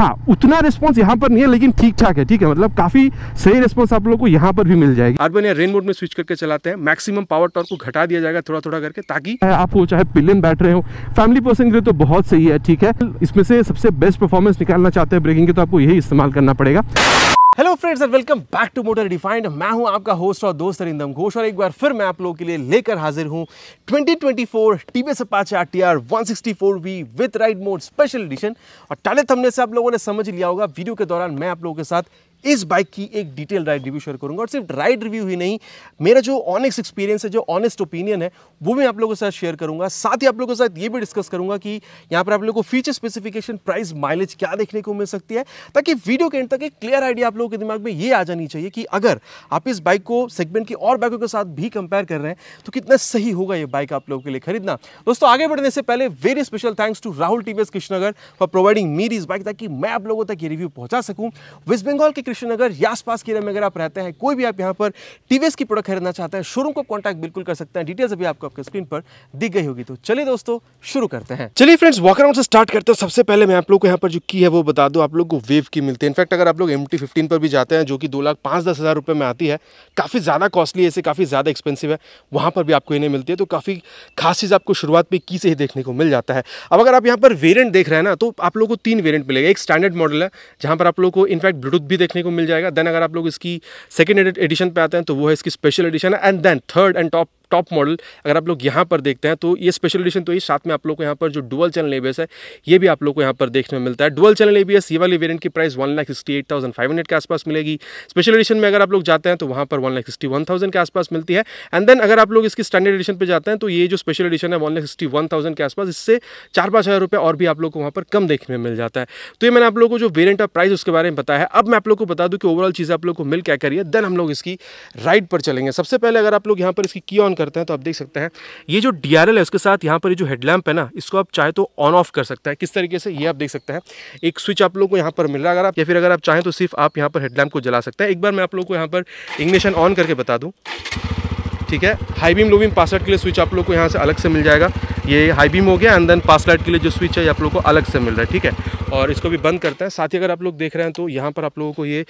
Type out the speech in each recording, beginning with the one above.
हाँ उतना रिस्पॉन्स यहाँ पर नहीं है लेकिन ठीक ठाक है, ठीक है, मतलब काफी सही रिस्पॉन्स आप लोगों को यहाँ पर भी मिल जाएगी। अर्बन या रेन मोड में स्विच करके चलाते हैं, मैक्सिमम पावर टॉर्क को घटा दिया जाएगा थोड़ा थोड़ा करके, ताकि आपको चाहे पिलियन बैठ रहे हो, फैमिली पर्सन के लिए तो बहुत सही है, ठीक है। इसमें से सबसे बेस्ट परफॉर्मेंस निकालना चाहते हैं ब्रेकिंग के तो आपको यही इस्तेमाल करना पड़ेगा। Hello friends and welcome back to motor defined. मैं हूं आपका होस्ट और दोस्त रिंदम घोष और एक बार फिर मैं आप लोगों के लिए लेकर हाजिर हूं 2024 TVS Apache RTR 160 4V with ride mode special edition. और टाले थंबनेल से आप लोगों ने समझ लिया होगा, वीडियो के दौरान मैं आप लोगों के साथ इस बाइक की एक डिटेल राइड रिव्यू शेयर करूंगा। और सिर्फ राइड रिव्यू ही नहीं, मेरा जो ऑनेस्ट एक्सपीरियंस है, जो ऑनेस्ट ओपिनियन है, वो भी आप लोगों के साथ शेयर करूंगा। साथ ही आप लोगों के साथ ये भी डिस्कस करूंगा कि यहाँ पर आप लोगों को फीचर, स्पेसिफिकेशन, प्राइस, माइलेज क्या देखने को मिल सकती है, ताकि वीडियो के एंड तक एक क्लियर आइडिया आप लोगों के दिमाग में ये आ जानी चाहिए कि अगर आप इस बाइक को सेगमेंट की और बाइकों के साथ भी कंपेयर कर रहे हैं तो कितना सही होगा ये बाइक आप लोगों के लिए खरीदना। दोस्तों आगे बढ़ने से पहले very special thanks to Rahul TVS Krishnanagar for providing me this bike, ताकि मैं आप लोगों तक ये रिव्यू पहुंचा सकूँ। वेस्ट बंगाल के कृष्णनगर या आसपास के एरिया में अगर आप रहते हैं, कोई भी आप यहाँ पर टीवीएस की प्रोडक्ट खरीदना चाहते हैं, शोरूम को कॉन्टैक्ट बिल्कुल कर सकते हैं। डिटेल्स अभी आपको आपके स्क्रीन पर दिख गई होगी। तो चलिए दोस्तों शुरू करते हैं। चलिए फ्रेंड्स वॉक अराउंड से स्टार्ट करते हैं। सबसे पहले मैं आप लोग को यहाँ पर जो की है वो बता दूं, आप लोग को वेव की मिलती है। इनफैक्ट अगर आप लोग MT-15 पर भी जाते हैं जो कि 2,05,000 रुपये में आती है, काफ़ी ज़्यादा कॉस्टली है, इसे काफ़ी ज़्यादा एक्सपेंसिव है, वहाँ पर भी आपको इन्हें मिलती है। तो काफ़ी खास चीज़ आपको शुरुआत पे की से ही देखने को मिल जाता है। अब अगर आप यहाँ पर वेरिएंट देख रहे हैं ना, तो आप लोगों को 3 वेरिएंट मिलेगा। एक स्टैंडर्ड मॉडल है जहाँ पर आप लोग को इनफैक्ट ब्लूटूथ भी देखने को मिल जाएगा। देन अगर आप लोग इसकी सेकेंड एडिशन पर आते हैं तो वो है इसकी स्पेशल एडिशन है। And then third and top model अगर आप लोग यहाँ पर देखते हैं तो ये स्पेशल एडिशन तो ये, साथ में आप लोग को यहाँ पर जो डुअल चैनल ABS है ये भी आप लोग को यहाँ पर देखने में मिलता है। डुअल चैनल ABS ये वाली वेरिएंट की प्राइस 1,68,500 के आसपास मिलेगी। स्पेशल एडिशन में अगर आप लोग जाते हैं तो वहाँ पर 1,61,000 के आसपास मिलती है। एंड देन अगर आप लोग इसकी स्टैंडर्ड एडिशन पर जाते हैं तो ये जो स्पेशल एडिशन है 1,61,000 के आसपास, इससे 4-5 हज़ार रुपये और भी आप लोग को वहाँ पर कम देखने में मिल जाता है। तो ये मैंने आप लोग को जो वेरियंट ऑफ प्राइस उसके बारे में बताया है। अब मैं आप लोग को बता दूँ कि ओवरऑल चीज़ आप लोग को मिल क्या करिए, देन हम लोग इसकी राइड पर चलेंगे। सबसे पहले अगर आप लोग यहाँ पर इसकी की ऑन करते हैं तो आप देख सकते हैं ये जो DRL है उसके साथ यहाँ पर ये जो हेडलैम्प है ना, इसको आप चाहे तो ऑन ऑफ कर सकते हैं। किस तरीके से ये आप देख सकते हैं, एक स्विच आप लोग को यहाँ पर मिल रहा है। अगर आप या फिर अगर आप चाहें तो सिर्फ आप यहाँ पर हेडलैम्प को जला सकते हैं। एक बार मैं आप लोग को यहाँ पर इग्निशन ऑन करके बता दूँ, ठीक है। High beam low beam pass light के लिए स्विच आप लोग को यहाँ से अलग से मिल जाएगा। ये हाई बीम हो गया। एंड देन पास लाइट के लिए जो स्विच है ये आप लोग को अलग से मिल रहा है, ठीक है। और इसको भी बंद करते हैं। साथ ही अगर आप लोग देख रहे हैं तो यहाँ पर आप लोगों को ये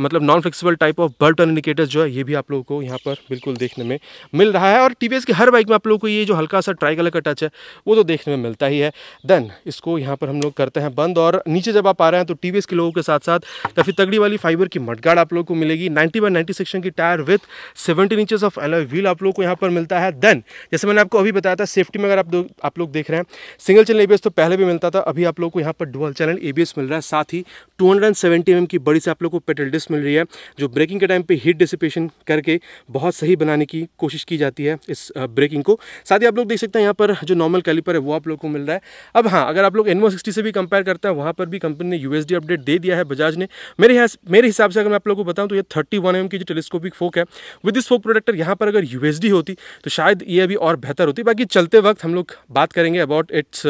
मतलब non flexible type of bulb turn indicators जो है ये भी आप लोगों को यहाँ पर बिल्कुल देखने में मिल रहा है। और टीवीएस की हर बाइक में आप लोगों को ये जो हल्का सा ट्राई कलर का टच है वो तो देखने में मिलता ही है। देन इसको यहाँ पर हम लोग करते हैं बंद। और नीचे जब आप आ रहे हैं तो टीवीएस के लोगों के साथ साथ काफ़ी तगड़ी वाली फाइबर की मडगार्ड आप लोगों को मिलेगी। 90/90 सेक्शन की tyre with 17 inches of alloy wheel आप लोगों को यहाँ पर मिलता है। देन जैसे मैंने आपको अभी बताया था, सेफ्टी में अगर आप लोग देख रहे हैं सिंगल चैनल ABS तो पहले भी मिलता था, अभी आप लोग को यहाँ पर डुअल चैनल ABS मिल रहा है। साथ ही 270 mm की बड़ी से आप लोग को पेट्रोल डिस्क मिल रही है, जो ब्रेकिंग के टाइम पे हीट डिसिपेशन करके बहुत सही बनाने की कोशिश की जाती है इस ब्रेकिंग को। साथ ही आप लोग देख सकते हैं यहाँ पर जो नॉर्मल कैलिपर है वो आप लोग को मिल रहा है। अब हाँ, अगर आप लोग एनवो 60 से भी कंपेयर करते हैं, वहाँ पर भी कंपनी ने USD अपडेट दे दिया है बजाज ने। मेरे हिसाब से अगर मैं आप लोग को बताऊँ तो ये 31 mm की जो टेलीस्कोपिक फोक है विद दिस फोक प्रोटेक्टर, यहाँ पर अगर USD होती तो शायद ये अभी और बेहतर होती। बाकी चलते वक्त हम लोग बात करेंगे अबाउट इट्स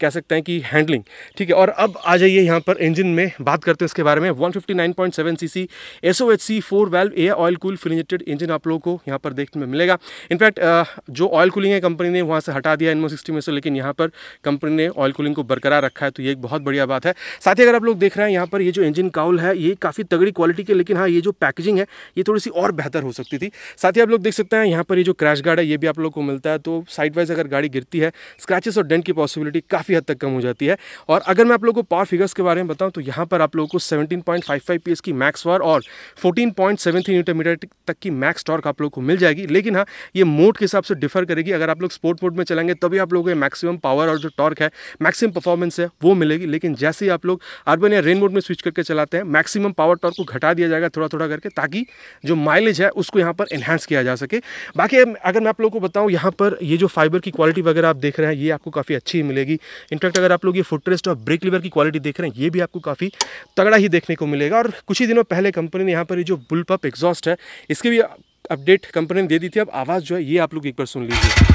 कह सकते हैं कि हैंडलिंग, ठीक है। और अब आ जाइए यहाँ पर इंजन में बात करते हैं इसके बारे में। 159.7 cc SOHC 4 valve air oil cool fuel injected engine आप लोगों को यहाँ पर देखने में मिलेगा। इनफैक्ट जो ऑयल कूलिंग है कंपनी ने वहाँ से हटा दिया एनमो 60 में से, लेकिन यहाँ पर कंपनी ने ऑयल कूलिंग को बरकरार रखा है, तो ये एक बहुत बढ़िया बात है। साथ ही अगर आप लोग देख रहे हैं यहाँ पर ये जो इंजन काउल है ये काफ़ी तगड़ी क्वालिटी की, लेकिन हाँ ये जो पैकेजिंग है ये थोड़ी सी और बेहतर हो सकती थी। साथ ही आप लोग देख सकते हैं यहाँ पर ये जो क्रैश गार्ड है ये भी आप लोग को मिलता है, तो साइड वाइज अगर गाड़ी गिरती है स्क्रैचेस और डेंट की पॉसिबिलिटी काफ़ी हद तक कम हो जाती है। और अगर मैं आप लोगों को पावर फिगर्स के बारे में बताऊं तो यहाँ पर आप लोगों को 17.55 PS की मैक्स पावर और 14.73 Nm तक की मैक्स टॉर्क आप लोगों को मिल जाएगी। लेकिन हाँ ये मोड के हिसाब से डिफर करेगी। अगर आप लोग स्पोर्ट मोड में चलेंगे तभी आप लोगों को मैक्सिमम पावर और जो टॉर्क है, मैक्सिमम परफॉर्मेंस है वो मिलेगी। लेकिन जैसे ही आप लोग अर्बन या रेन मोड में स्विच करके चलाते हैं, मैक्सिमम पावर टॉर्क को घटा दिया जाएगा थोड़ा थोड़ा करके, ताकि जो माइलेज है उसको यहाँ पर एनहांस किया जा सके। बाकी अगर मैं आप लोगों को बताऊँ यहाँ पर ये जो फाइबर की क्वालिटी वगैरह आप देख रहे हैं ये आपको काफ़ी अच्छी मिलेगी। इनफैक्ट अगर आप लोग ये फुटरेस्ट और ब्रेक लीवर की क्वालिटी देख रहे हैं ये भी आपको काफ़ी तगड़ा ही देखने को मिलेगा। और कुछ ही दिनों पहले कंपनी ने यहाँ पर ये जो बुल पप एग्जॉस्ट है इसकी भी अपडेट कंपनी ने दे दी थी। अब आवाज़ जो है ये आप लोग एक बार सुन लीजिए।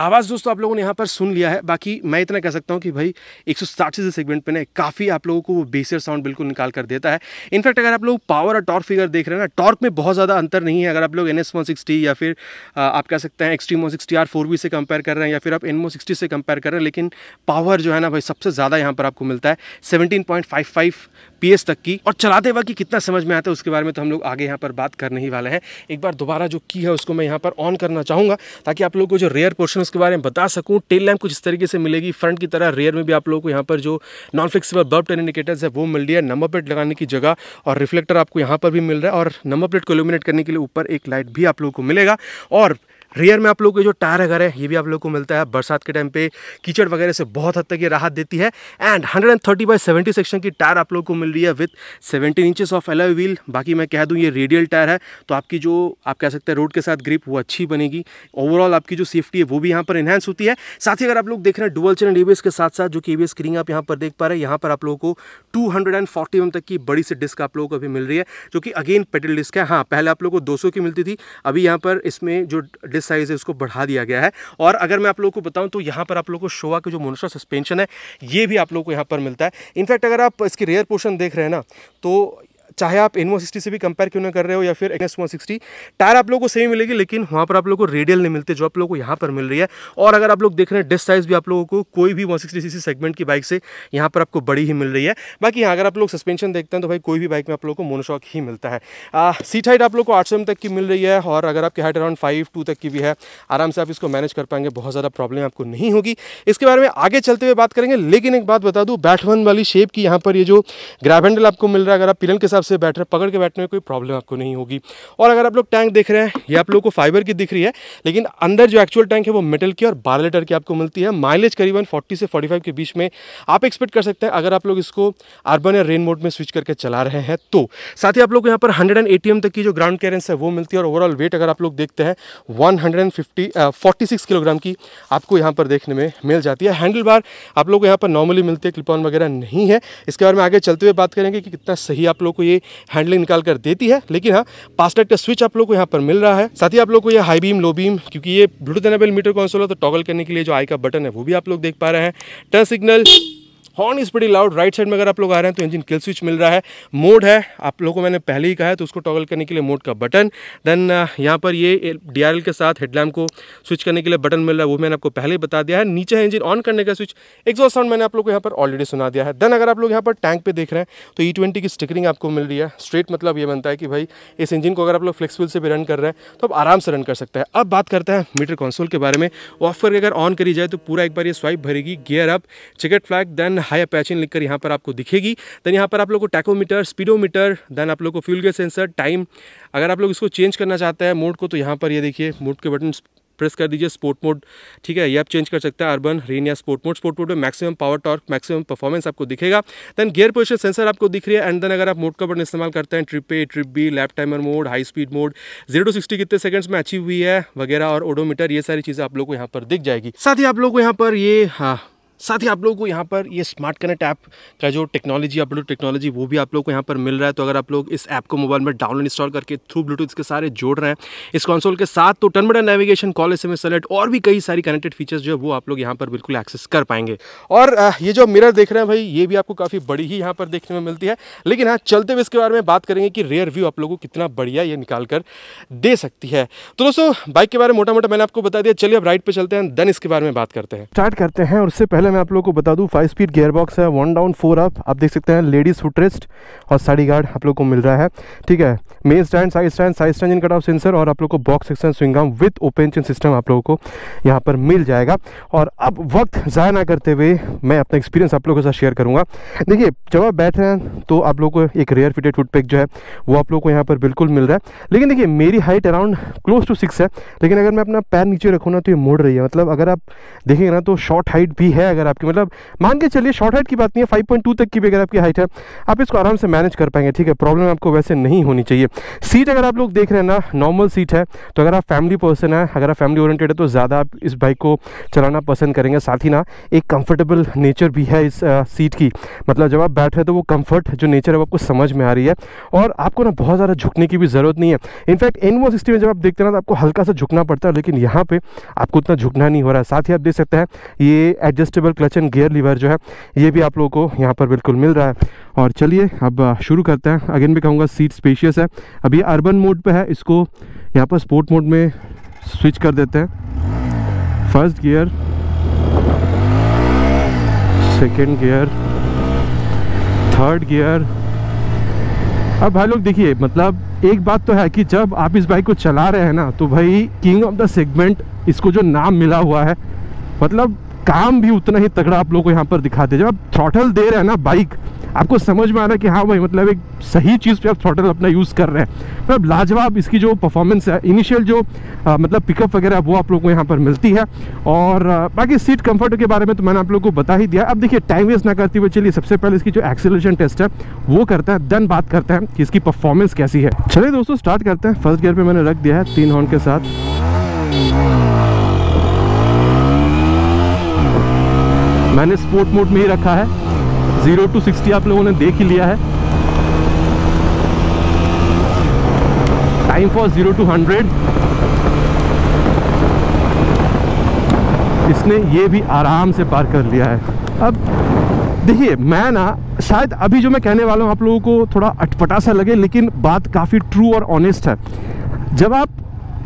आवाज़ दोस्तों आप लोगों ने यहाँ पर सुन लिया है। बाकी मैं इतना कह सकता हूँ कि भाई 160 सीसी सेगमेंट पे ना काफ़ी आप लोगों को वो बेसियर साउंड बिल्कुल निकाल कर देता है। इनफैक्ट अगर आप लोग पावर और टॉर्क फिगर देख रहे हैं ना, टॉर्क में बहुत ज़्यादा अंतर नहीं है। अगर आप लोग NS160 या फिर आप कह सकते हैं XT160R 4V से कंपेयर कर रहे हैं या फिर आप NMO60 से कंपेयर कर रहे हैं, लेकिन पावर जो है ना भाई सबसे ज़्यादा यहाँ पर आपको मिलता है 17.55 PS तक की। और चलाते वक्त कितना समझ में आता है उसके बारे में तो हम लोग आगे यहाँ पर बात करने ही वाले हैं। एक बार दोबारा जो की है उसको मैं यहाँ पर ऑन करना चाहूँगा ताकि आप लोगों को जो रेयर पोर्शन उसके बारे में बता सकूँ। टेल लैम्प कुछ इस तरीके से मिलेगी फ्रंट की तरह, रेयर में भी आप लोगों को यहाँ पर जो non flexible bulb turn indicators है वो मिल रही है, नंबर प्लेट लगाने की जगह और रिफ्लेक्टर आपको यहाँ पर भी मिल रहा है और नंबर प्लेट को इल्यूमिनेट करने के लिए ऊपर एक लाइट भी आप लोगों को मिलेगा। और रियर में आप लोगों के जो टायर अगर है ये भी आप लोगों को मिलता है, बरसात के टाइम पे कीचड़ वगैरह से बहुत हद तक ये राहत देती है। एंड 130/70 सेक्शन की टायर आप लोगों को मिल रही है with 17 inches of alloy wheel. बाकी मैं कह दूं ये रेडियल टायर है तो आपकी जो आप कह सकते हैं रोड के साथ ग्रिप वो अच्छी बनेगी। ओवरऑल आपकी जो सेफ्टी है वो भी यहाँ पर इन्हेंस होती है। साथ ही अगर आप लोग देख रहे हैं डुअल चैनल ABS के साथ साथ जो कि ABS स्क्रीन आप यहाँ पर देख पा रहे हैं, यहाँ पर आप लोगों को 240mm तक की बड़ी सी डिस्क आप लोगों को अभी मिल रही है जो कि अगेन पेडल डिस्क है। हाँ, पहले आप लोगों को 200 की मिलती थी, अभी यहाँ पर इसमें जो साइज है उसको बढ़ा दिया गया है। और अगर मैं आप लोगों को बताऊं तो यहां पर आप लोगों को शोवा के जो मोनोशॉक सस्पेंशन है ये भी आप लोगों को यहां पर मिलता है। इनफैक्ट अगर आप इसकी रेयर पोर्शन देख रहे हैं ना, तो चाहे आप एनवो 60 से भी कंपेयर क्यों ना कर रहे हो या फिर NS160, टायर आप लोगों को सेम मिलेगी लेकिन वहाँ पर आप लोगों को रेडियल नहीं मिलते जो आप लोगों को यहाँ पर मिल रही है। और अगर आप लोग देख रहे हैं डिस्क साइज भी आप लोगों को कोई भी 160 सीसी सेगमेंट की बाइक से यहाँ पर आपको बड़ी ही मिल रही है। बाकी अगर आप लोग सस्पेंशन देखते हैं तो भाई कोई भी बाइक में आप लोगों को मोनोशॉक ही मिलता है। सीट हाइट आप लोग को 8 cm तक की मिल रही है और अगर आपकी हाइट अराउंड 5'2" तक की भी है आराम से आप इसको मैनेज कर पाएंगे, बहुत ज़्यादा प्रॉब्लम आपको नहीं होगी। इसके बारे में आगे चलते हुए बात करेंगे, लेकिन एक बात बता दूँ बैटमैन वाली शेप की यहाँ पर ये जो ग्रैब हैंडल आपको मिल रहा है, अगर आप पिलन के साथ से बैठ रहे पकड़ के बैठने में कोई प्रॉब्लम आपको नहीं होगी। और अगर आप लोग टैंक देख रहे हैं ये आप लोगों को फाइबर की दिख रही है लेकिन अंदर जो एक्चुअल टैंक है वो मेटल की और 12 लीटर की आपको मिलती है। माइलेज करीबन 40 से 45 के बीच में आप एक्सपेक्ट कर सकते हैं अगर आप लोग इसको अर्बन या रेन मोड में स्विच करके चला रहे हैं तो। साथ ही आप लोग यहाँ पर 180 mm तक की जो ग्राउंड क्लियरेंस है वो मिलती है और ओवरऑल वेट अगर आप लोग देखते हैं 46 किलोग्राम की आपको यहाँ पर देखने में मिल जाती है। हैंडल बार आप लोग को यहाँ पर नॉर्मली मिलती है, क्लिपॉन वगैरह नहीं है। इसके बारे में आगे चलते हुए बात करेंगे कि कितना सही आप लोग को ये हैंडलिंग निकाल कर देती है। लेकिन हाँ, पास लाइट का स्विच आप लोग को यहाँ पर मिल रहा है। साथ ही आप लोग को ये हाई बीम लो बीम, क्योंकि ये ब्लूटूथ एनेबल मीटर कंसोल है तो टॉगल करने के लिए जो आई का बटन है वो भी आप लोग देख पा रहे हैं। Turn signal, horn is pretty loud. Right side में अगर आप लोग आ रहे हैं तो इंजन किल स्विच मिल रहा है। मोड है आप लोगों को मैंने पहले ही कहा है तो उसको टॉगल करने के लिए मोड का बटन। देन यहाँ पर ये DRL के साथ हेडलैम्प को स्विच करने के लिए बटन मिल रहा है, वो मैंने आपको पहले ही बता दिया है। नीचे है इंजन ऑन करने का स्विच। एग्जॉस्ट साउंड मैंने आप लोग को यहाँ पर ऑलरेडी सुना दिया है। देन अगर आप लोग यहाँ पर टैंक पर देख रहे हैं तो E20 की स्टिकरिंग आपको मिल रही है। स्ट्रेट मतलब ये बनता है कि भाई इस इंजन को अगर आप लोग फ्लेक्सिबल से भी रन कर रहे हैं तो आप आराम से रन कर सकते हैं। अब बात करते हैं मीटर कंसोल के बारे में। ऑफ करके अगर ऑन करी जाए तो पूरा एक बार ये स्वाइप भरेगी, gear up, chequered flag, then hi Apache लिखकर यहाँ पर आपको दिखेगी। देन यहाँ पर आप लोग को टैकोमीटर, स्पीडोमीटर, देन आप लोग को फ्यूल गेज सेंसर, टाइम। अगर आप लोग इसको चेंज करना चाहते हैं मोड को तो यहाँ पर ये देखिए मोड के बटन प्रेस कर दीजिए, स्पोर्ट मोड, ठीक है, ये आप चेंज कर सकते हैं अर्बन, रेन या स्पोर्ट मोड। स्पोर्ट मोड में maximum power, torque, maximum performance आपको दिखेगा। देन गियर पोजीशन सेंसर आपको दिख रही है। एंड देन अगर आप मोड का बटन इस्तेमाल करते हैं, trip A, trip B, lap timer mode, high speed mode, 0 to 60 कितने सेकंड्स में अचीव हुई है वगैरह, और ओडोमीटर, ये सारी चीज़ें आप लोग को यहाँ पर दिख जाएगी। साथ ही आप लोगों को यहाँ पर ये स्मार्ट कनेक्ट ऐप का जो टेक्नोलॉजी, अपलोड टेक्नोलॉजी, वो भी आप लोगों को यहाँ पर मिल रहा है। तो अगर आप लोग इस ऐप को मोबाइल में डाउनलोड इंस्टॉल करके थ्रू ब्लूटूथ के सारे जोड़ रहे हैं इस कंसोल के साथ तो turn button navigation, call, SMS alert और भी कई सारी कनेक्टेड फीचर्स जो है वो आप लोग यहाँ पर बिल्कुल एक्सेस कर पाएंगे। और ये जो मिरर देख रहे हैं भाई ये भी आपको काफ़ी बड़ी ही यहाँ पर देखने में मिलती है। लेकिन हाँ, चलते हुए इसके बारे में बात करेंगे कि रेयर व्यू आप लोगों को कितना बढ़िया ये निकाल कर दे सकती है। तो दोस्तों बाइक के बारे में मोटा मोटा मैंने आपको बता दिया, चलिए अब राइड पर चलते हैं, देन इसके बारे में बात करते हैं। स्टार्ट करते हैं और उससे पहले मैं आप लोगों को बता दूं 5 स्पीड गियरबॉक्स है, 1 डाउन 4 अप। आप देख सकते हैं लेडीज फुटरेस्ट और साड़ी गार्ड आप लोगों को मिल रहा है, ठीक है। Main stand, side stand in cut off sensor और आप लोगों को box section swing arm with open chain system आप लोगों को यहाँ पर मिल जाएगा। और अब वक्त ज़ाया ना करते हुए मैं अपना एक्सपीरियंस आप लोगों के साथ शेयर करूँगा। देखिए जब आप बैठ रहे हैं तो आप लोग को एक रेयर फिटेड फुटपैक जो है वो आप लोग को यहाँ पर बिल्कुल मिल रहा है। लेकिन देखिए मेरी हाइट अराउंड क्लोज टू 6 है, लेकिन अगर मैं अपना पैर नीचे रखूँ ना तो ये मुड़ रही है। मतलब अगर आप देखेंगे ना तो शॉर्ट हाइट भी है अगर आपकी मतलब मान के चलिए शॉर्ट हाइट की बात नहीं है, 5.2 तक की भी अगर आपकी हाइट है आप इसको आराम से मैनेज कर पाएंगे, ठीक है, प्रॉब्लम आपको वैसे नहीं होनी चाहिए। सीट अगर आप लोग देख रहे हैं ना, नॉर्मल सीट है, तो अगर आप फैमिली पर्सन है, अगर आप फैमिली ओरिएंटेड है तो ज़्यादा आप इस बाइक को चलाना पसंद करेंगे। साथ ही ना एक कंफर्टेबल नेचर भी है इस सीट की, मतलब जब आप बैठ रहे तो वो कंफर्ट जो नेचर है वो आपको समझ में आ रही है और आपको ना बहुत ज़्यादा झुकने की भी ज़रूरत नहीं है। इनफैक्ट एनवो 60 में जब आप देखते हैं ना तो आपको हल्का सा झुकना पड़ता है, लेकिन यहाँ पे आपको उतना झुकना नहीं हो रहा है। साथ ही आप देख सकते हैं ये adjustable clutch and gear lever जो है ये भी आप लोगों को यहाँ पर बिल्कुल मिल रहा है। और चलिए अब शुरू करते हैं। अगेन भी कहूँगा सीट स्पेशियस है, अब ये अर्बन मोड पर है, इसको यहाँ पर स्पोर्ट मोड में स्विच कर देते हैं। First gear, second gear, third gear. अब भाई लोग देखिए, मतलब एक बात तो है कि जब आप इस बाइक को चला रहे हैं ना तो भाई किंग ऑफ द सेगमेंट इसको जो नाम मिला हुआ है, मतलब काम भी उतना ही तगड़ा आप लोगों को यहाँ पर दिखाते हैं। जब आप थ्रॉटल दे रहे हैं ना बाइक, आपको समझ में आ रहा है कि हाँ भाई मतलब एक सही चीज़ पे आप थ्रॉटल अपना यूज़ कर रहे हैं। मतलब लाजवाब इसकी जो परफॉर्मेंस है, इनिशियल जो मतलब पिकअप वगैरह वो आप लोगों को यहाँ पर मिलती है। और बाकी सीट कंफर्ट के बारे में तो मैंने आप लोगों को बता ही दिया। अब देखिए टाइम वेस्ट ना करते हुए चलिए सबसे पहले इसकी जो एक्सेलरेशन टेस्ट है वो करते हैं, देन बात करते हैं कि इसकी परफॉर्मेंस कैसी है। चलिए दोस्तों स्टार्ट करते हैं। फर्स्ट गियर पर मैंने रख दिया है 3 हॉर्न के साथ, मैंने स्पोर्ट मोड में ही रखा है। 0 to 60 आप लोगों ने देख ही लिया है। टाइम फॉर 0 to 100 इसने ये भी आराम से पार कर लिया है। अब देखिए मैं ना शायद अभी जो मैं कहने वाला हूँ आप लोगों को थोड़ा अटपटा सा लगे, लेकिन बात काफ़ी ट्रू और ऑनेस्ट है। जब आप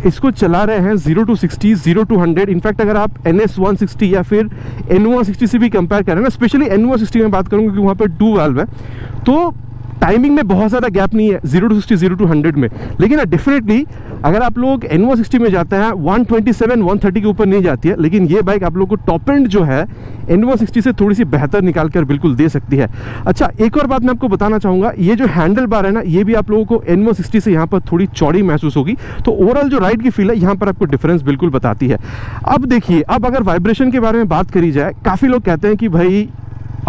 इसको चला रहे हैं 0 to 60, 0 to 100, इनफैक्ट अगर आप NS160 या फिर NO160 से भी कंपेयर करें ना, स्पेशली NO160 में बात करूँगा क्योंकि वहाँ पर 2 valve है, तो टाइमिंग में बहुत ज़्यादा गैप नहीं है 0 to 60, 0 to 100 में। लेकिन डेफिनेटली अगर आप लोग NO60 में जाते हैं 127, 130 के ऊपर नहीं जाती है, लेकिन ये बाइक आप लोग को टॉप एंड जो है NO60 से थोड़ी सी बेहतर निकाल कर बिल्कुल दे सकती है। अच्छा एक और बात मैं आपको बताना चाहूँगा, ये जो हैंडल बार है ना ये भी आप लोगों को NO60 से यहाँ पर थोड़ी चौड़ी महसूस होगी, तो ओवरऑल जो राइड की फील है यहाँ पर आपको डिफरेंस बिल्कुल बताती है। अब देखिए, अब अगर वाइब्रेशन के बारे में बात करी जाए, काफ़ी लोग कहते हैं कि भाई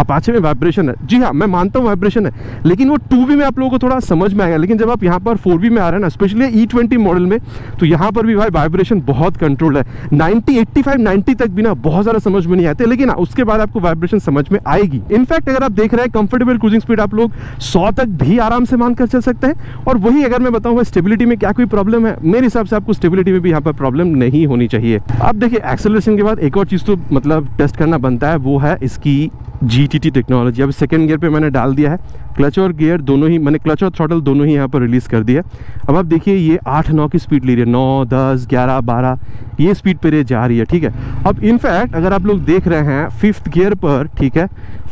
अपाचे में वाइब्रेशन है। जी हाँ मैं मानता हूँ वाइब्रेशन है, लेकिन वो 2V में आप लोगों को थोड़ा समझ में आएगा, लेकिन जब आप यहाँ पर 4V में आ रहे हैं ना, स्पेशली E20 मॉडल में, तो यहाँ पर भी भाई वाइब्रेशन बहुत कंट्रोल है। 90, 85, 90 तक भी ना बहुत ज़्यादा समझ में नहीं आते, लेकिन उसके बाद आपको वाइब्रेशन समझ में आएगी। इनफैक्ट अगर आप देख रहे हैं कंफर्टेबल क्रूजिंग स्पीड आप लोग 100 तक भी आराम से मानकर चल सकते हैं। और वही अगर मैं बताऊँ स्टेबिलिटी में क्या कोई प्रॉब्लम है, मेरे हिसाब से आपको स्टेबिलिटी में भी यहाँ पर प्रॉब्लम नहीं होनी चाहिए। अब देखिए एक्सेलरेशन के बाद एक और चीज़ तो मतलब टेस्ट करना बनता है, वो है इसकी GTT टेक्नोलॉजी। अब सेकेंड गियर पे मैंने डाल दिया है, क्लच और गियर दोनों ही, मैंने क्लच और थ्रॉटल दोनों ही यहाँ पर रिलीज़ कर दिया। अब आप देखिए ये 8-9 की स्पीड ले रही है, 9, 10, 11, 12 ये स्पीड पर ये जा रही है, ठीक है। अब इनफैक्ट अगर आप लोग देख रहे हैं फिफ्थ गियर पर, ठीक है,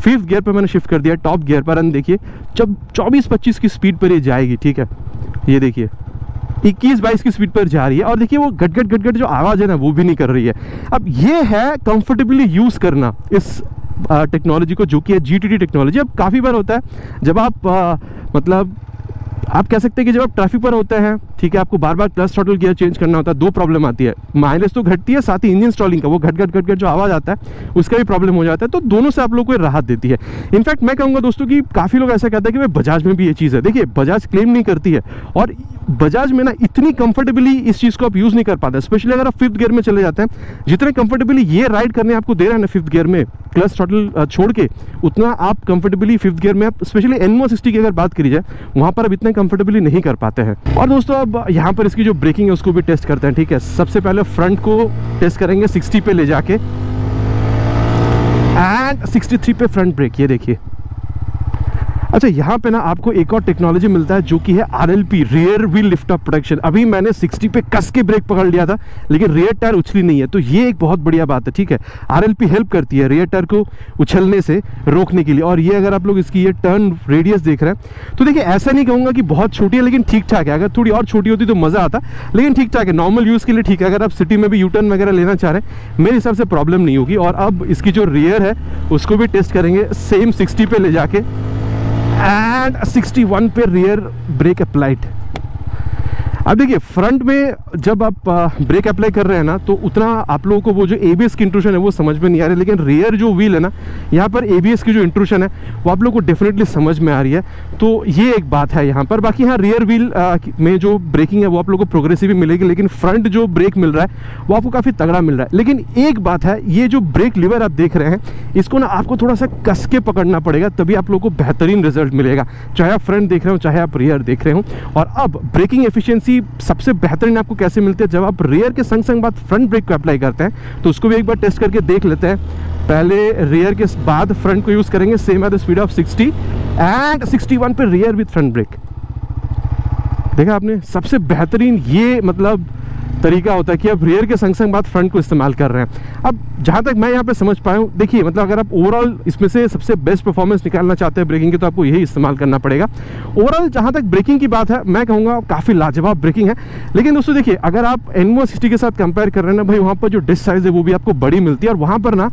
फिफ्थ गियर पर मैंने शिफ्ट कर दिया टॉप गियर पर, एंड देखिए जब 24-25 की स्पीड पर ये जाएगी, ठीक है, ये देखिए 21-22 की स्पीड पर जा रही है, और देखिए वो गटगट गटगट जो आवाज़ है ना वो भी नहीं कर रही है। अब ये है कंफर्टेबली यूज़ करना इस टेक्नोलॉजी को, जो कि है GTT टेक्नोलॉजी। अब काफ़ी बार होता है जब आप मतलब आप कह सकते हैं कि जब आप ट्रैफिक पर होते हैं, ठीक है, आपको बार बार क्लच थ्रॉटल गियर चेंज करना होता है, दो प्रॉब्लम आती है, माइलेज तो घटती है, साथ ही इंजन स्टॉलिंग का वो घट घट घट घट जो आवाज़ आता है उसका भी प्रॉब्लम हो जाता है, तो दोनों से आप लोग को राहत देती है। इनफैक्ट मैं कहूँगा दोस्तों कि काफ़ी लोग ऐसा कहते हैं कि भाई बजाज में भी ये चीज़ है। देखिए बजाज क्लेम नहीं करती है और बजाज में ना इतनी कंफर्टेबली इस चीज़ को आप यूज़ नहीं कर पाते, स्पेशली अगर आप फिफ्थ गियर में चले जाते हैं। जितने कंफर्टेबली ये राइड करने आपको दे रहा है ना फिफ्थ गियर में क्लच थ्रॉटल छोड़ के, उतना आप कंफर्टेबली फिफ्थ गियर में आप स्पेशली NO60 की अगर बात करी जाए वहाँ पर अब इतना कंफर्टेबली नहीं कर पाते हैं। और दोस्तों अब यहाँ पर इसकी जो ब्रेकिंग है उसको भी टेस्ट करते हैं, ठीक है। सबसे पहले फ्रंट को टेस्ट करेंगे 60 पे ले जाके, एंड 63 पे फ्रंट ब्रेक, ये देखिए। अच्छा यहाँ पे ना आपको एक और टेक्नोलॉजी मिलता है जो कि है RLP, rear wheel lift up protection. अभी मैंने 60 पे कस के ब्रेक पकड़ लिया था, लेकिन रियर टायर उछली नहीं है, तो ये एक बहुत बढ़िया बात है, ठीक है। RLP हेल्प करती है रियर टायर को उछलने से रोकने के लिए। और ये अगर आप लोग इसकी ये टर्न रेडियस देख रहे हैं तो देखिए ऐसा नहीं कहूँगा कि बहुत छोटी है, लेकिन ठीक ठाक है। अगर थोड़ी और छोटी होती तो मज़ा आता, लेकिन ठीक ठाक है, नॉर्मल यूज़ के लिए ठीक है। अगर आप सिटी में भी यू टर्न वगैरह लेना चाह रहे हैं मेरे हिसाब से प्रॉब्लम नहीं होगी। और अब इसकी जो रियर है उसको भी टेस्ट करेंगे, सेम 60 पे ले जाके, एंड 61 पे रियर ब्रेक अप्लाइड। अब देखिए फ्रंट में जब आप ब्रेक अप्लाई कर रहे हैं ना तो उतना आप लोगों को वो जो एबीएस की इंट्रूशन है वो समझ में नहीं आ रही है, लेकिन रियर जो व्हील है ना यहाँ पर एबीएस की जो इंट्रूशन है वो आप लोगों को डेफिनेटली समझ में आ रही है। तो ये एक बात है यहाँ पर। बाकी यहाँ रियर व्हील में जो ब्रेकिंग है वो आप लोगों को प्रोग्रेसिव भी मिलेगी, लेकिन फ्रंट जो ब्रेक मिल रहा है वो आपको काफ़ी तगड़ा मिल रहा है। लेकिन एक बात है, ये जो ब्रेक लीवर आप देख रहे हैं इसको ना आपको थोड़ा सा कस के पकड़ना पड़ेगा, तभी आप लोगों को बेहतरीन रिजल्ट मिलेगा, चाहे आप फ्रंट देख रहे हो चाहे आप रियर देख रहे हो। और अब ब्रेकिंग एफिशिएंसी सबसे बेहतरीन आपको कैसे मिलती है, जब आप रियर के संग संग बाद फ्रंट ब्रेक को अप्लाई करते हैं, तो उसको भी एक बार टेस्ट करके देख लेते हैं। पहले रियर के बाद फ्रंट को यूज करेंगे, same at the speed of 60 and 61 पे रियर विद फ्रंट ब्रेक। देखा आपने, सबसे बेहतरीन ये मतलब तरीका होता है कि आप रियर के संग संग बाद फ्रंट को इस्तेमाल कर रहे हैं। अब जहाँ तक मैं यहाँ पे समझ पाया हूँ, देखिए मतलब अगर आप ओवरऑल इसमें से सबसे बेस्ट परफॉर्मेंस निकालना चाहते हैं ब्रेकिंग की, तो आपको यही इस्तेमाल करना पड़ेगा। ओवरऑल जहाँ तक ब्रेकिंग की बात है, मैं कहूँगा काफ़ी लाजवाब ब्रेकिंग है। लेकिन दोस्तों देखिए, अगर आप एनवो 60 के साथ कंपेयर कर रहे हैं ना भाई, वहाँ पर जो डिस्क साइज़ है वो भी आपको बड़ी मिलती है, और वहाँ पर ना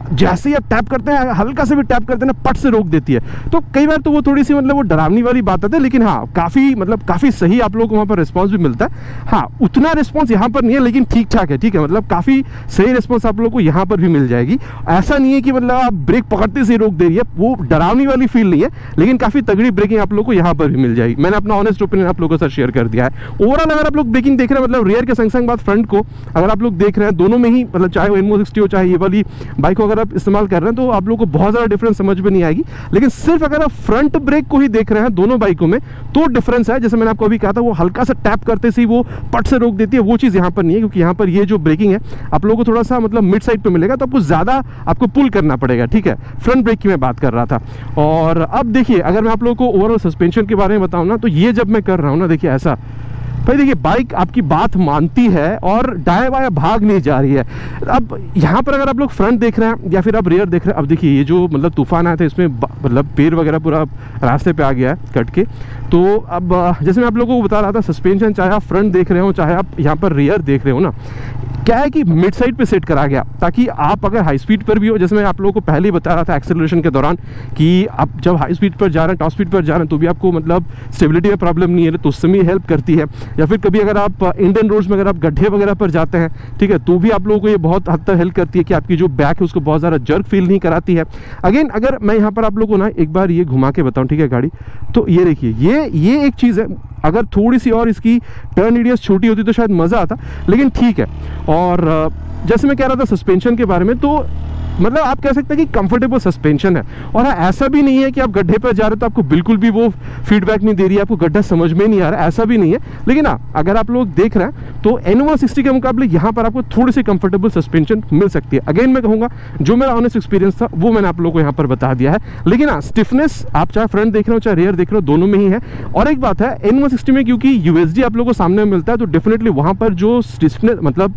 जैसे ही आप टैप करते हैं, हल्का से भी टैप करते हैं ना, पट से रोक देती है। तो कई बार तो वो थोड़ी सी मतलब वो डरावनी वाली बात आती है, लेकिन हाँ काफ़ी मतलब काफ़ी सही आप लोगों को वहाँ पर रिस्पांस भी मिलता है। हाँ उतना रिस्पांस यहाँ पर नहीं है, लेकिन ठीक ठाक है, ठीक है, मतलब काफ़ी सही रिस्पांस आप लोगों को यहाँ पर भी मिल जाएगी। ऐसा नहीं है कि मतलब आप ब्रेक पकड़ते से रोक दे रही है, वो डरावनी वाली फील नहीं है, लेकिन काफ़ी तगड़ी ब्रेकिंग आप लोग को यहाँ पर भी मिल जाएगी। मैंने अपना ऑनेस्ट ओपिनियन आप लोगों के साथ शेयर कर दिया है। ओवरऑल अगर आप लोग ब्रेकिंग देख रहे हैं, मतलब रियर के संग संग बाद फ्रंट को अगर आप लोग देख रहे हैं, दोनों में ही मतलब चाहे वो एनवो 60 हो चाहे ये वाली बाइक हो, अगर आप इस्तेमाल कर रहे हैं तो आप लोगों को बहुत ज़्यादा डिफरेंस समझ में नहीं आएगी। लेकिन सिर्फ अगर आप फ्रंट ब्रेक को ही देख रहे हैं दोनों बाइकों में, तो डिफरेंस है। जैसे मैंने आपको अभी कहा था, वो हल्का सा टैप करते से ही वो पट से रोक देती है, वो चीज़ यहाँ पर नहीं है, क्योंकि यहाँ पर ये जो ब्रेकिंग है आप लोगों को थोड़ा सा मतलब मिड साइड पर मिलेगा, तो आपको ज़्यादा आपको पुल करना पड़ेगा। ठीक है, फ्रंट ब्रेक की मैं बात कर रहा था। और अब देखिए, अगर मैं आप लोगों को ओवरऑल सस्पेंशन के बारे में बताऊँ ना, तो ये जब मैं कर रहा हूँ ना, देखिए ऐसा भाई, देखिए बाइक आपकी बात मानती है और दाएं बाएं भाग नहीं जा रही है। अब यहाँ पर अगर आप लोग फ्रंट देख रहे हैं या फिर आप रियर देख रहे हैं, अब देखिए ये जो मतलब तूफान आया था, इसमें मतलब पेड़ वगैरह पूरा रास्ते पे आ गया है कट के। तो अब जैसे मैं आप लोगों को बता रहा था, सस्पेंशन चाहे आप फ्रंट देख रहे हो चाहे आप यहाँ पर रियर देख रहे हो ना, क्या है कि मिड साइड पे सेट करा गया, ताकि आप अगर हाई स्पीड पर भी हो, जैसे मैं आप लोगों को पहले ही बता रहा था एक्सेलरेशन के दौरान, कि आप जब हाई स्पीड पर जा रहे हैं, टॉप स्पीड पर जा रहे हैं, तो भी आपको मतलब स्टेबिलिटी में प्रॉब्लम नहीं है, तो उससे भी हेल्प करती है। या फिर कभी अगर आप इंडियन रोड्स में अगर आप गड्ढे वगैरह पर जाते हैं, ठीक है, तो भी आप लोगों को ये बहुत हद तक हेल्प करती है कि आपकी जो बैक है उसको बहुत ज़्यादा जर्क फील नहीं कराती है। अगेन अगर मैं यहाँ पर आप लोगों को ना एक बार ये घुमा के बताऊँ, ठीक है गाड़ी, तो ये देखिए ये एक चीज़ है, अगर थोड़ी सी और इसकी टर्न रेडियस छोटी होती तो शायद मज़ा आता, लेकिन ठीक है। और जैसे मैं कह रहा था सस्पेंशन के बारे में, तो मतलब आप कह सकते हैं कि कंफर्टेबल सस्पेंशन है। और ऐसा भी नहीं है कि आप गड्ढे पर जा रहे हो तो आपको बिल्कुल भी वो फीडबैक नहीं दे रही है, आपको गड्ढा समझ में नहीं आ रहा, ऐसा भी नहीं है। लेकिन हाँ अगर आप लोग देख रहे हैं तो एनवो 60 के मुकाबले यहाँ पर आपको थोड़ी सी कंफर्टेबल सस्पेंशन मिल सकती है। अगेन मैं कहूँगा जो मेरा ऑनेस्ट एक्सपीरियंस था वो मैंने आप लोग को यहाँ पर बता दिया है। लेकिन हाँ स्टिफनेस आप चाहे फ्रंट देख रहे हो चाहे रियर देख रहे हो दोनों में ही है। और एक बात है, एनवो 60 में क्योंकि यूएसडी आप लोग को सामने में मिलता है, तो डेफिनेटली वहाँ पर जो स्टिफनेस मतलब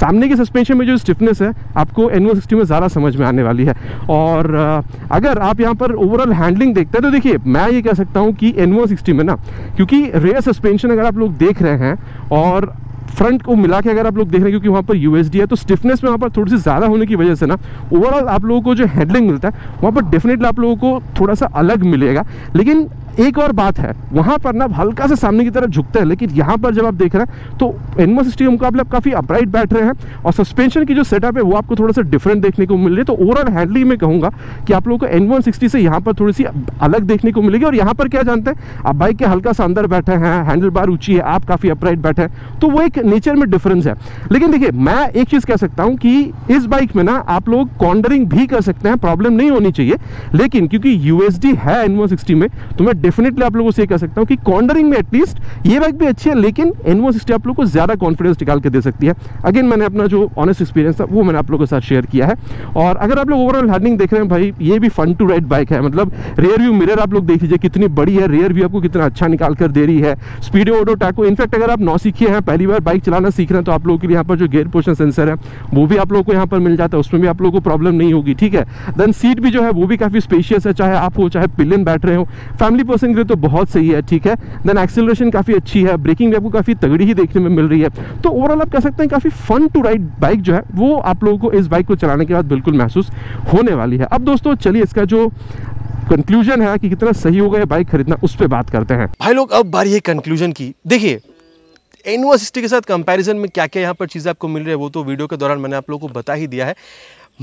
सामने के सस्पेंशन में जो स्टिफनेस है आपको एनवो 60 में ज़्यादा समझ में आने वाली है। और अगर आप यहाँ पर ओवरऑल हैंडलिंग देखते हैं तो देखिए मैं ये कह सकता हूँ कि एनवो 60 में ना, क्योंकि रेयर सस्पेंशन अगर आप लोग देख रहे हैं और फ्रंट को मिला के अगर आप लोग देख रहे हैं, क्योंकि वहाँ पर यूएसडी है, तो स्टिफनेस में वहाँ पर थोड़ी सी ज़्यादा होने की वजह से ना ओवरऑल आप लोगों को जो हैंडलिंग मिलता है वहाँ पर डेफिनेटली आप लोगों को थोड़ा सा अलग मिलेगा। लेकिन एक और बात है, वहाँ पर ना हल्का से सामने की तरफ झुकते हैं, लेकिन यहाँ पर जब आप देख रहे हैं तो एनवो 60 के मुकाबले आप काफ़ी अपराइट बैठ रहे हैं, और सस्पेंशन की जो सेटअप है वो आपको थोड़ा सा डिफरेंट देखने को मिल रही है। तो ओवरऑल हैंडलिंग में कहूँगा कि आप लोगों को एनवो 60 से यहाँ पर थोड़ी सी अलग देखने को मिलेगी। और यहाँ पर क्या जानते हैं, आप बाइक के हल्का सा अंदर बैठे हैं, हैंडल बार ऊँची है, आप काफ़ी अपराइट बैठे हैं, तो वो एक नेचर में डिफरेंस है। लेकिन देखिए मैं एक चीज़ कह सकता हूँ कि इस बाइक में ना आप लोग कॉन्डरिंग भी कर सकते हैं, प्रॉब्लम नहीं होनी चाहिए, लेकिन क्योंकि यूएसडी है एनवो 60 में, तो मैं डेफिनेटली आप लोगों से ये कह सकता हूँ कि कॉर्नरिंग में एटलीस्ट ये बाइक भी अच्छी है, लेकिन एनवो 60 आप लोगों को ज़्यादा कॉन्फिडेंस निकाल के दे सकती है। अगेन मैंने अपना जो ऑनेस्ट एक्सपीरियंस था वो मैंने आप लोगों के साथ शेयर किया है। और अगर आप लोग ओवरऑल हैंडलिंग देख रहे हैं, भाई ये भी फन टू राइड बाइक है, मतलब रियर व्यू मिरर आप लोग देख लीजिए कितनी बड़ी है, रियर व्यू आपको कितना अच्छा निकाल कर दे रही है। स्पीडो ओडो टैको, इनफैक्ट अगर आप नौसिखिए हैं, पहली बार बाइक चलाना सीख रहे हैं, तो आप लोगों के लिए यहाँ पर जो गियर पोजिशन सेंसर है वो भी आप लोगों को यहाँ पर मिल जाता है, उसमें भी आप लोगों को प्रॉब्लम नहीं होगी। ठीक है, देन सीट भी जो है वो भी काफ़ी स्पेशियस है, चाहे आप हो चाहे पिलियन बैठ रहे हो, फैमिली पर्सन के लिए तो बहुत सही है। ठीक है, देन एक्सेलरेशन काफ़ी अच्छी है, ब्रेकिंग भी आपको काफ़ी तगड़ी ही देखने में मिल रही है। तो ओवरऑल आप कह सकते हैं काफ़ी फन टू राइड बाइक जो है वो आप लोगों को इस बाइक को चलाने के बाद बिल्कुल महसूस होने वाली है। अब दोस्तों चलिए इसका जो कंक्लूजन है कि कितना सही होगा ये बाइक खरीदना, उस पर बात करते हैं। भाई लोग, अब बारी है कंक्लूजन की। देखिए एनवो 60 के साथ कंपैरिजन में क्या क्या यहाँ पर चीज़ें आपको मिल रही है वो तो वीडियो के दौरान मैंने आप लोगों को बता ही दिया है।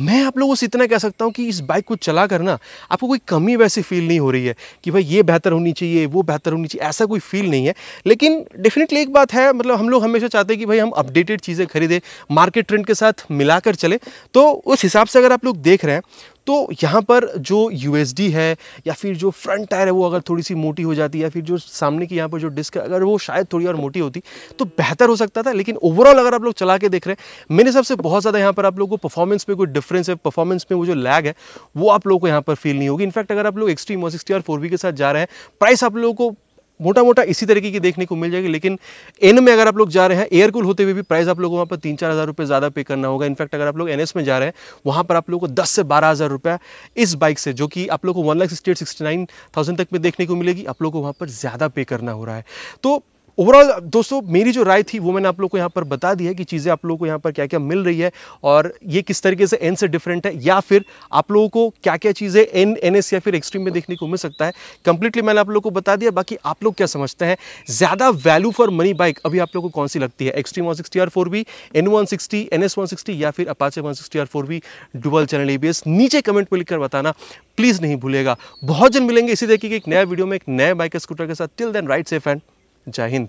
मैं आप लोगों से इतना कह सकता हूँ कि इस बाइक को चला कर ना आपको कोई कमी वैसी फील नहीं हो रही है कि भाई ये बेहतर होनी चाहिए वो बेहतर होनी चाहिए, ऐसा कोई फील नहीं है। लेकिन डेफिनेटली एक बात है, मतलब हम लोग हमेशा चाहते हैं कि भाई हम अपडेटेड चीज़ें खरीदें, मार्केट ट्रेंड के साथ मिलाकर चले। तो उस हिसाब से अगर आप लोग देख रहे हैं तो यहाँ पर जो यूएसडी है या फिर जो फ्रंट टायर है वो अगर थोड़ी सी मोटी हो जाती है या फिर जो सामने की यहाँ पर जो डिस्क है अगर वो शायद थोड़ी और मोटी होती तो बेहतर हो सकता था। लेकिन ओवरऑल अगर आप लोग चला के देख रहे हैं मेरे हिसाब से बहुत ज़्यादा यहाँ पर आप लोगों को परफॉर्मेंस पे कोई डिफरेंस है, परफॉर्मेंस में वो जो लैग है वो आप लोगों को यहाँ पर फील नहीं होगी। इनफैक्ट अगर आप लोग एक्सट्रीम 160 और 4V के साथ जा रहे हैं प्राइस आप लोगों को मोटा मोटा इसी तरीके की देखने को मिल जाएगी। लेकिन एन में अगर आप लोग जा रहे हैं एयर कूल होते हुए भी प्राइस आप लोगों को वहाँ पर 3-4 हज़ार रुपये ज़्यादा पे करना होगा। इनफैक्ट अगर आप लोग एनएस में जा रहे हैं वहाँ पर आप लोगों को 10 से 12 हज़ार रुपया इस बाइक से, जो कि आप लोग को 1,68,69,000 तक में देखने को मिलेगी, आप लोग को वहाँ पर ज़्यादा पे करना हो रहा है। तो ओवरऑल दोस्तों मेरी जो राय थी वो मैंने आप लोग को यहाँ पर बता दी है कि चीज़ें आप लोग को यहाँ पर क्या क्या मिल रही है और ये किस तरीके से एन से डिफरेंट है या फिर आप लोगों को क्या क्या चीज़ें एन एस या फिर एक्सट्रीम में देखने को मिल सकता है। कंप्लीटली मैंने आप लोग को बता दिया। बाकी आप लोग क्या समझते हैं ज़्यादा वैल्यू फॉर मनी बाइक अभी आप लोग को कौन सी लगती है, एक्सट्रीम 160 और 4V, एन160, एनएस160 या फिर अपाचे 160 और 4V डुअल चैनल ABS? नीचे कमेंट में लिखकर बताना प्लीज़, नहीं भूलेगा। बहुत जन मिलेंगे इसी तरीके के एक नया वीडियो में एक नए बाइक स्कूटर के साथ। Till then ride safe and जय हिंद।